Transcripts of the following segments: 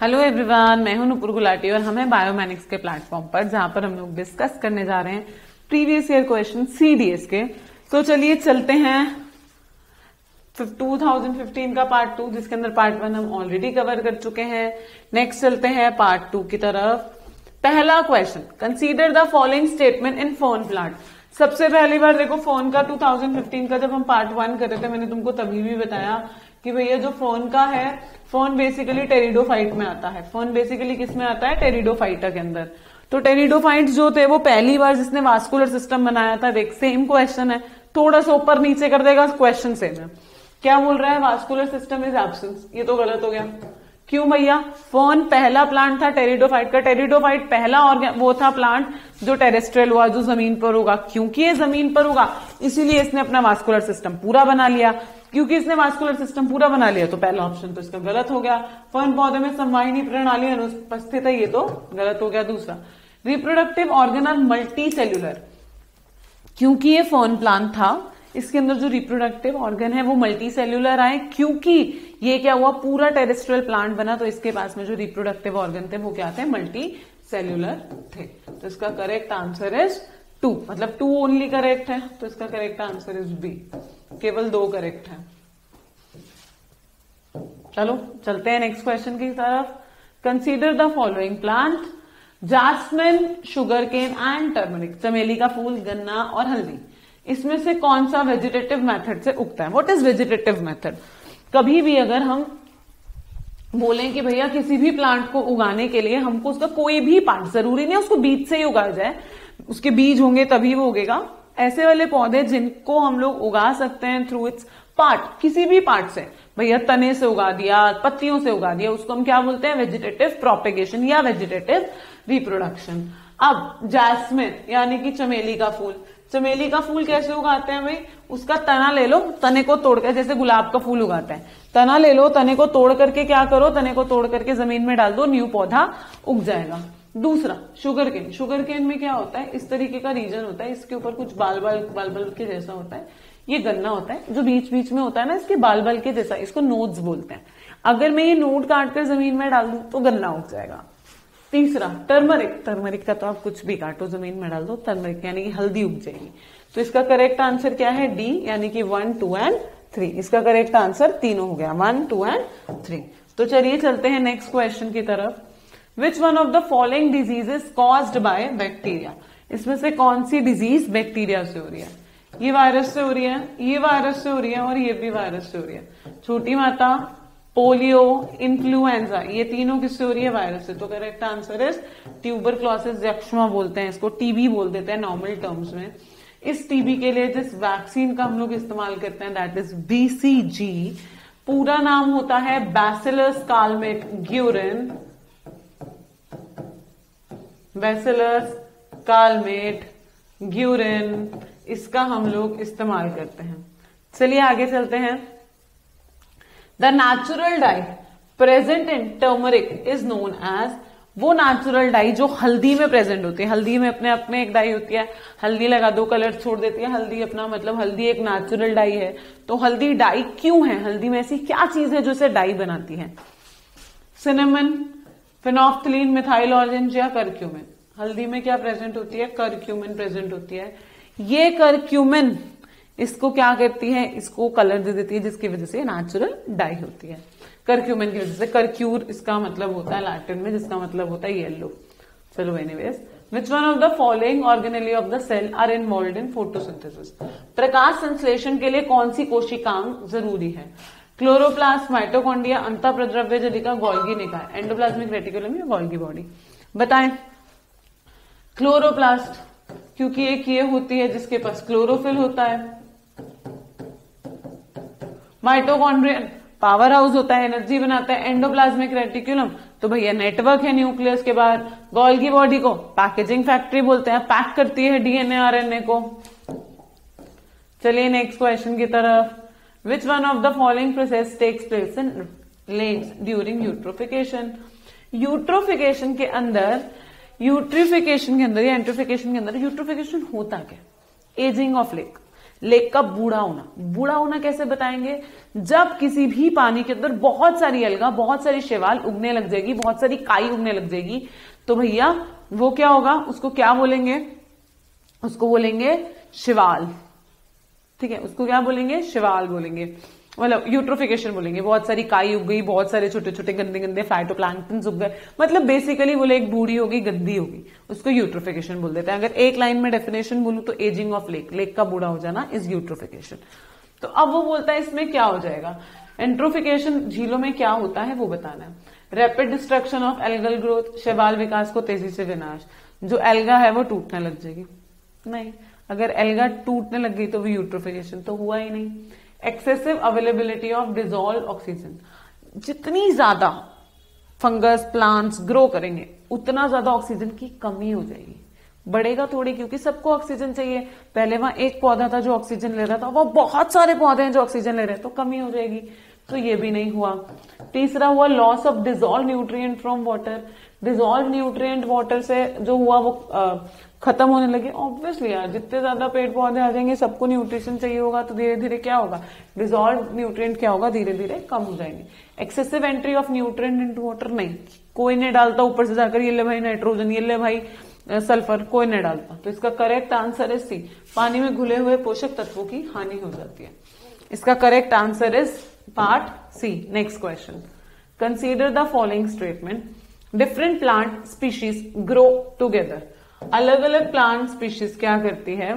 Hello everyone, मैं हूं नुपुर गुलाटी और हमें बायोमेनिक्स के प्लेटफॉर्म पर जहां पर हम लोग डिस्कस करने जा रहे हैं प्रीवियस ईयर क्वेश्चन सीडीएस के। तो चलिए चलते हैं 2015 का पार्ट 2, जिसके अंदर पार्ट 1 हम ऑलरेडी कवर कर चुके हैं। नेक्स्ट चलते हैं पार्ट 2 की तरफ। पहला question, consider the following statement in fern plant. सबसे पहली बार देखो फर्न का 2015 का जब हम पार्ट 1 कर रहे थे, मैंने तुमको तभी भी बताया कि भैया जो फर्न का है, फर्न बेसिकली टेरिडोफाइट में आता है। फर्न बेसिकली किस में आता है? टेरिडोफाइटा के अंदर। तो टेरिडोफाइट जो थे वो पहली बार जिसने वास्कुलर सिस्टम बनाया था। देख सेम क्वेश्चन है, थोड़ा सा ऊपर नीचे कर देगा, क्वेश्चन सेम है। क्या बोल रहा है? Vascular system is absence. ये तो गलत हो गया, क्यों भैया? फर्न पहला प्लांट था टेरिडोफाइट का। टेरिडोफाइट पहला वो था प्लांट जो टेरेस्ट्रियल हुआ, जो जमीन पर होगा। क्योंकि ये जमीन पर होगा इसीलिए इसने अपना वास्कुलर सिस्टम पूरा बना लिया। क्योंकि इसने वास्कुलर सिस्टम पूरा बना लिया तो पहला ऑप्शन तो इसका गलत हो गया। फर्न पौधे में संवाहिनी प्रणाली अनुपस्थित है, ये तो गलत हो गया। दूसरा, reproductive organ are multicellular. क्योंकि ये फर्न प्लांट था, इसके अंदर जो रिप्रोडक्टिव ऑर्गन है वो मल्टी सेल्यूलर आए। क्योंकि ये क्या हुआ, पूरा टेरेस्ट्रियल प्लांट बना तो इसके पास में जो रिप्रोडक्टिव ऑर्गन थे वो क्या थे? मल्टी सेल्यूलर थे। तो इसका करेक्ट आंसर इज 2, मतलब 2 ओनली करेक्ट है। तो इसका करेक्ट आंसर इज बी, केवल 2 करेक्ट है। चलो चलते हैं नेक्स्ट क्वेश्चन की तरफ। Consider the following plant, jasmine, sugarcane and turmeric. चमेली का फूल, गन्ना और हल्दी, इसमें से कौन सा वेजिटेटिव मेथड से उगता है? What is vegetative method? कभी भी अगर हम बोलें कि भैया किसी भी प्लांट को उगाने के लिए हमको उसका कोई भी पार्ट, जरूरी नहीं उसको बीज से ही उगाया जाए, उसके बीज होंगे तभी वो उगेगा। ऐसे वाले पौधे जिनको हम लोग उगा सकते हैं थ्रू इट्स पार्ट, किसी भी पार्ट से, भैया तने से उगा दिया, पत्तियों से उगा दिया, उसको हम क्या बोलते हैं? वेजिटेटिव प्रोपेगेशन या वेजिटेटिव रिप्रोडक्शन। अब जैस्मिन यानी कि चमेली का फूल, चमेली का फूल कैसे उगाते हैं भाई? उसका तना ले लो, तने को तोड़कर, जैसे गुलाब का फूल उगाते हैं, तना ले लो, तने को तोड़ करके क्या करो? तने को तोड़ करके जमीन में डाल दो, न्यू पौधा उग जाएगा। दूसरा, शुगर केन। शुगर केन में क्या होता है? इस तरीके का रीजन होता है, इसके ऊपर कुछ बाल बाल बाल बाल के जैसा होता है। ये गन्ना होता है जो बीच बीच में होता है ना, इसके बाल बाल के जैसा, इसको नोड्स बोलते हैं। अगर मैं ये नोड काटकर जमीन में डाल दूं तो गन्ना उग जाएगा। तीसरा, टर्मरिक। टर्मरिक का तो आप कुछ भी काटो, जमीन में डाल दो, टर्मरिक यानी कि हल्दी उग जाएगी। तो इसका करेक्ट आंसर क्या है? डी, यानी कि 1, 2 एंड 3। इसका करेक्ट आंसर तीनों हो गया, 1, 2 एंड 3। तो चलिए चलते हैं नेक्स्ट क्वेश्चन की तरफ। Which one of the following diseases caused by bacteria. इसमें से कौन सी डिजीज बैक्टीरिया से हो रही है? ये वायरस से हो रही है, ये वायरस से हो रही है और ये भी वायरस से हो रही है। छोटी माता, पोलियो, इन्फ्लुएंजा, ये तीनों किससे हो रही है? वायरस से। तो करेक्ट आंसर इज ट्यूबरक्लोसिस जैक्ष्मा बोलते हैं इसको, टीबी बोल देते हैं नॉर्मल टर्म्स में। इस टीबी के लिए जिस वैक्सीन का हम लोग इस्तेमाल करते हैं दैट इज BCG, पूरा नाम होता है bacillus Calmette Guerin, bacillus Calmette Guerin, इसका हम लोग इस्तेमाल करते हैं। चलिए आगे चलते हैं। The natural dye present in turmeric is known as, वो natural dye जो हल्दी में present होती है, हल्दी में अपने आप में एक dye होती है, हल्दी लगा दो कलर छोड़ देती है, हल्दी अपना मतलब हल्दी एक natural dye है। तो हल्दी dye क्यों है? हल्दी में ऐसी क्या चीज है जो इसे dye बनाती है? Cinnamon, phenolphthalein, methyl orange या curcumin। हल्दी में क्या present होती है? curcumin present होती है। ये curcumin इसको क्या करती है? इसको कलर दे देती है, जिसकी वजह से नेचुरल डाई होती है, करक्यूमिन की वजह से। करक्यूर इसका मतलब होता है लैटिन में, जिसका मतलब होता है येलो। चलो anyways, which one of the following organelle of the cell are involved in photosynthesis. प्रकाश संश्लेषण के लिए कौन सी कोशिकाएं जरूरी है? क्लोरोप्लास्ट, माइटोकॉन्ड्रिया, अंतःप्रद्रव्य जलिका, गोल्गी निकाय, एंडोप्लाज्मिक रेटिकुलम या गोल्गी बॉडी। बताएं। क्लोरोप्लास्ट, क्योंकि एक ये होती है जिसके पास क्लोरोफिल होता है। माइटोकॉन्ड्रिया पावर हाउस होता है, एनर्जी बनाता है। एंडोप्लाज्मिक रेटिकुलम तो भैया नेटवर्क है न्यूक्लियस के बाहर। गोल्गी बॉडी को पैकेजिंग फैक्ट्री बोलते हैं, पैक करती है डीएनए आरएनए को। चलिए नेक्स्ट क्वेश्चन की तरफ। Which one of the following process takes place in lakes during eutrophication. Eutrophication के अंदर यूट्रोफिकेशन होता क्या? Ageing of lake. लेक का बूढ़ा होना। बूढ़ा होना कैसे बताएंगे? जब किसी भी पानी के अंदर बहुत सारी अलगा, बहुत सारी शैवाल उगने लग जाएगी, बहुत सारी काई उगने लग जाएगी, तो भैया वो क्या होगा, उसको क्या बोलेंगे, उसको बोलेंगे शैवाल। ठीक है, उसको क्या बोलेंगे, शैवाल बोलेंगे, मतलब यूट्रोफिकेशन बोलेंगे। बहुत सारी काई उग गई, बहुत सारे छोटे छोटे गंदे गंदे फाइटोप्लैंक्टन उग गए, मतलब बेसिकली बोले एक बूढ़ी होगी, गंदी होगी, उसको यूट्रोफिकेशन बोल देते हैं। अगर एक लाइन में डेफिनेशन बोलूं तो एजिंग ऑफ लेक, लेक का बूढ़ा हो जाना इज यूट्रोफिकेशन। तो अब वो बोलता है इसमें क्या हो जाएगा, एंट्रोफिकेशन झीलों में क्या होता है वो बताना है। Rapid destruction of algal growth, शैवाल विकास को तेजी से विनाश, जो एल्गा है वो टूटने लग जाएगी। नहीं, अगर एल्गा टूटने लग गई तो वो यूट्रोफिकेशन तो हुआ ही नहीं। Excessive availability of dissolve oxygen, जितनी ज्यादा फंगस प्लांट्स ग्रो करेंगे उतना ज्यादा ऑक्सीजन की कमी हो जाएगी। बढ़ेगा थोड़ी, क्योंकि सबको ऑक्सीजन चाहिए। पहले वहां एक पौधा था जो ऑक्सीजन ले रहा था, वह बहुत सारे पौधे हैं जो ऑक्सीजन ले रहे हैं, तो कमी हो जाएगी। तो ये भी नहीं हुआ। तीसरा हुआ loss of dissolve nutrient from water. Dissolve nutrient water से जो हुआ वो खत्म होने लगे। ऑब्वियसली यार, जितने ज्यादा पेड़ पौधे आ जाएंगे, सबको न्यूट्रिशन चाहिए होगा, तो धीरे धीरे क्या होगा, डिजोल्व न्यूट्रिएंट क्या होगा, धीरे धीरे कम हो जाएंगे। Excessive entry of nutrient into water, नहीं, कोई नहीं डालता ऊपर से जाकर, ये ले भाई नाइट्रोजन, ये ले भाई सल्फर, कोई नहीं डालता। तो इसका करेक्ट आंसर है सी, पानी में घुले हुए पोषक तत्वों की हानि हो जाती है। इसका correct answer is part C. Next question, consider the following statement, different plant species grow together. अलग अलग प्लांट स्पीशीज क्या करती है,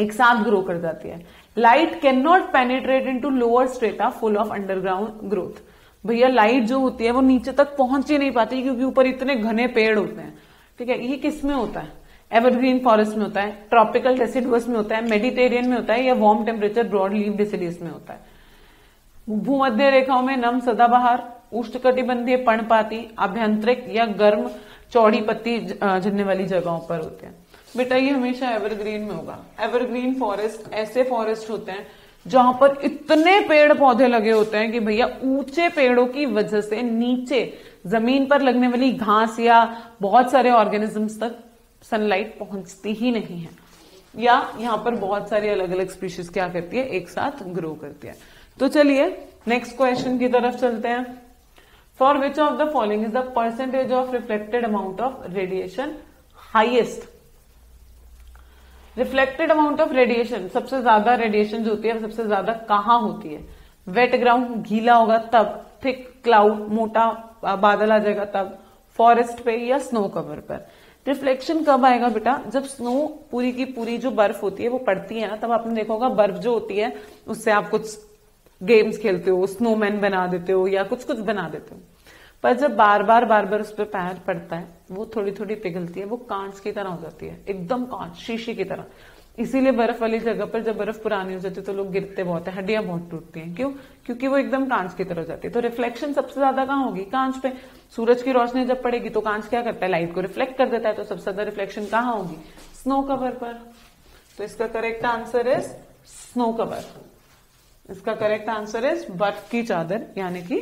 एक साथ ग्रो कर जाती है। Light can not penetrate into lower strata full of underground growth. भैया लाइट जो होती है वो नीचे तक पहुंच ही नहीं पाती, क्योंकि ऊपर इतने घने पेड़ होते हैं। ठीक है, ये किस में होता है, एवरग्रीन फॉरेस्ट में होता है, ट्रॉपिकल डेसिडुअस में होता है, मेडिटेरियन में होता है, या warm temperature broad leaf deciduous में होता है। भूमध्य रेखाओं में नम सदाबहार, उष्णकटिबंधीय पर्णपाती, आभ्यंतरिक या गर्म चौड़ी पत्ती झड़ने वाली जगहों पर होते हैं। बेटा ये हमेशा एवरग्रीन में होगा। एवरग्रीन फॉरेस्ट ऐसे फॉरेस्ट होते हैं जहां पर इतने पेड़ पौधे लगे होते हैं कि भैया ऊंचे पेड़ों की वजह से नीचे जमीन पर लगने वाली घास या बहुत सारे ऑर्गेनिजम्स तक सनलाइट पहुंचती ही नहीं है, या यहां पर बहुत सारी अलग अलग स्पीशीज क्या करती है, एक साथ ग्रो करती है। तो चलिए नेक्स्ट क्वेश्चन की तरफ चलते हैं। For which of the following is the percentage of reflected amount of radiation highest? Reflected amount of radiation, सबसे ज्यादा रेडिएशन जो होती है सबसे ज्यादा कहाँ होती है? वेट ग्राउंड, गीला होगा तब, थिक क्लाउड, मोटा बादल आ जाएगा तब, फॉरेस्ट पे या स्नो कवर पर। रिफ्लेक्शन कब आएगा बेटा, जब स्नो पूरी की पूरी जो बर्फ होती है वो पड़ती है ना, तब आपने देखा होगा बर्फ जो होती है उससे आप कुछ गेम्स खेलते हो, स्नोमैन बना देते हो या कुछ कुछ बना देते हो। पर जब बार बार उस पर पैर पड़ता है, वो थोड़ी थोड़ी पिघलती है, वो कांच की तरह हो जाती है, एकदम कांच, शीशे की तरह। इसीलिए बर्फ वाली जगह पर जब बर्फ पुरानी हो जाती है तो लोग गिरते बहुत है, हड्डियां बहुत टूटती हैं। क्यों? क्योंकि वो एकदम कांच की तरह हो जाती है। तो रिफ्लेक्शन सबसे ज्यादा कहाँ होगी, कांच पे। सूरज की रोशनी जब पड़ेगी तो कांच क्या करता है, लाइट को रिफ्लेक्ट कर देता है, तो सबसे ज्यादा रिफ्लेक्शन कहाँ होगी, स्नो कवर पर। तो इसका correct answer is snow cover. इसका करेक्ट आंसर इज बर्फ की चादर, यानी कि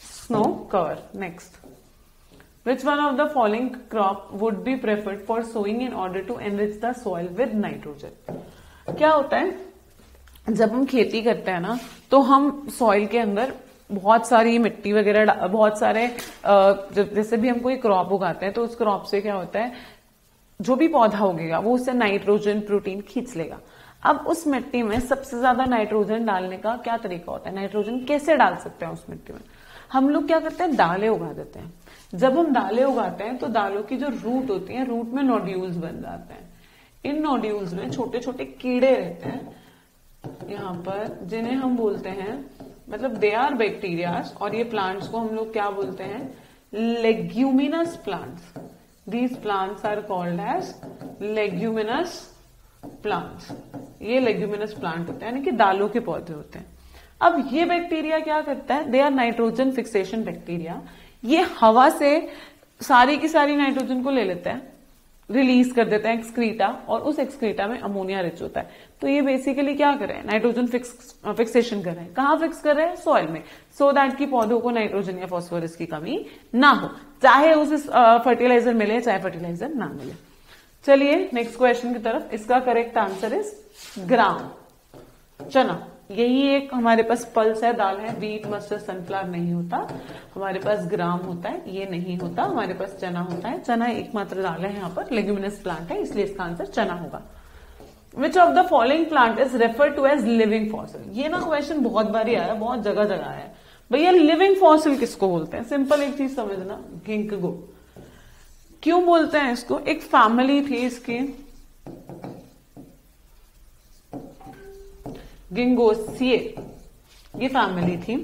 snow cover. Next, which one of the following crop would be preferred for sowing in order to enrich the soil with nitrogen. क्या होता है, जब हम खेती करते हैं ना, तो हम सॉइल के अंदर बहुत सारी मिट्टी वगैरह, बहुत सारे जैसे भी हम कोई क्रॉप उगाते हैं तो उस क्रॉप से क्या होता है, जो भी पौधा उगेगा वो उससे नाइट्रोजन प्रोटीन खींच लेगा। अब उस मिट्टी में सबसे ज्यादा नाइट्रोजन डालने का क्या तरीका होता है, नाइट्रोजन कैसे डाल सकते हैं उस मिट्टी में, हम लोग क्या करते हैं, दालें उगा देते हैं। जब हम दालें उगाते हैं तो दालों की जो रूट होती है, रूट में नोड्यूल्स बन जाते हैं। इन नोड्यूल्स में छोटे छोटे कीड़े रहते हैं यहाँ पर, जिन्हें हम बोलते हैं, मतलब दे आर बैक्टीरियाज, और ये प्लांट्स को हम लोग क्या बोलते हैं, leguminous plants. These plants are called as leguminous plants. ये लेग्यूमिनस प्लांट होते हैं, यानी कि दालों के पौधे होते हैं। अब ये बैक्टीरिया क्या करता है, they are nitrogen fixation bacteria. ये हवा से सारी की सारी नाइट्रोजन को ले लेते हैं, रिलीज कर देते हैं एक्सक्रीटा, और उस एक्सक्रीटा में अमोनिया रिच होता है। तो ये बेसिकली क्या कर रहे हैं, नाइट्रोजन फिक्सेशन कर रहे हैं। कहाँ फिक्स कर रहे हैं, सॉइल में, सो दैट कि पौधों को नाइट्रोजन या फॉस्फोरस की कमी ना हो, चाहे उसे फर्टिलाइजर मिले चाहे फर्टिलाइजर ना मिले। चलिए नेक्स्ट क्वेश्चन की तरफ। इसका करेक्ट आंसर इज ग्राम। चना, यही एक हमारे पास पल्स है, दाल है। व्हीट, मस्टर्ड, सनफ्लावर नहीं होता हमारे पास, ग्राम होता है, ये नहीं होता हमारे पास, चना होता है। चना एकमात्र दाल है यहाँ पर, लेग्यूमिनस प्लांट है, इसलिए इसका आंसर चना होगा। Which of the following plant is referred to as living fossil? ये ना क्वेश्चन बहुत बारी आया, बहुत जगह जगह आया। भैया लिविंग फॉसिल किसको बोलते हैं? सिंपल एक चीज समझना, गिंकगो क्यों बोलते हैं इसको? एक फैमिली थी इसकी, गिंगोसिए, ये फैमिली थी।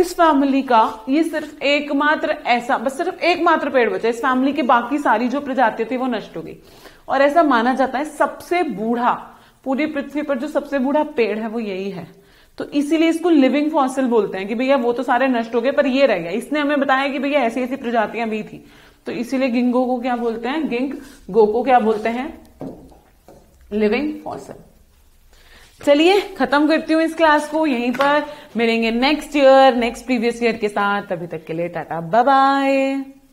इस फैमिली का ये सिर्फ एकमात्र ऐसा, बस सिर्फ एकमात्र पेड़ बचा। इस फैमिली के बाकी सारी जो प्रजातियां थी वो नष्ट हो गई, और ऐसा माना जाता है सबसे बूढ़ा, पूरी पृथ्वी पर जो सबसे बूढ़ा पेड़ है वो यही है। तो इसीलिए इसको लिविंग फॉसिल बोलते हैं कि भैया वो तो सारे नष्ट हो गए पर ये रह गया। इसने हमें बताया कि भैया ऐसी ऐसी प्रजातियां भी थी, तो इसीलिए गिंगो को क्या बोलते हैं, गिंगो को क्या बोलते हैं, लिविंग फॉसिल। चलिए खत्म करती हूँ इस क्लास को यहीं पर। मिलेंगे next year, next previous year के साथ। अभी तक के लिए टाटा, बाय बाय।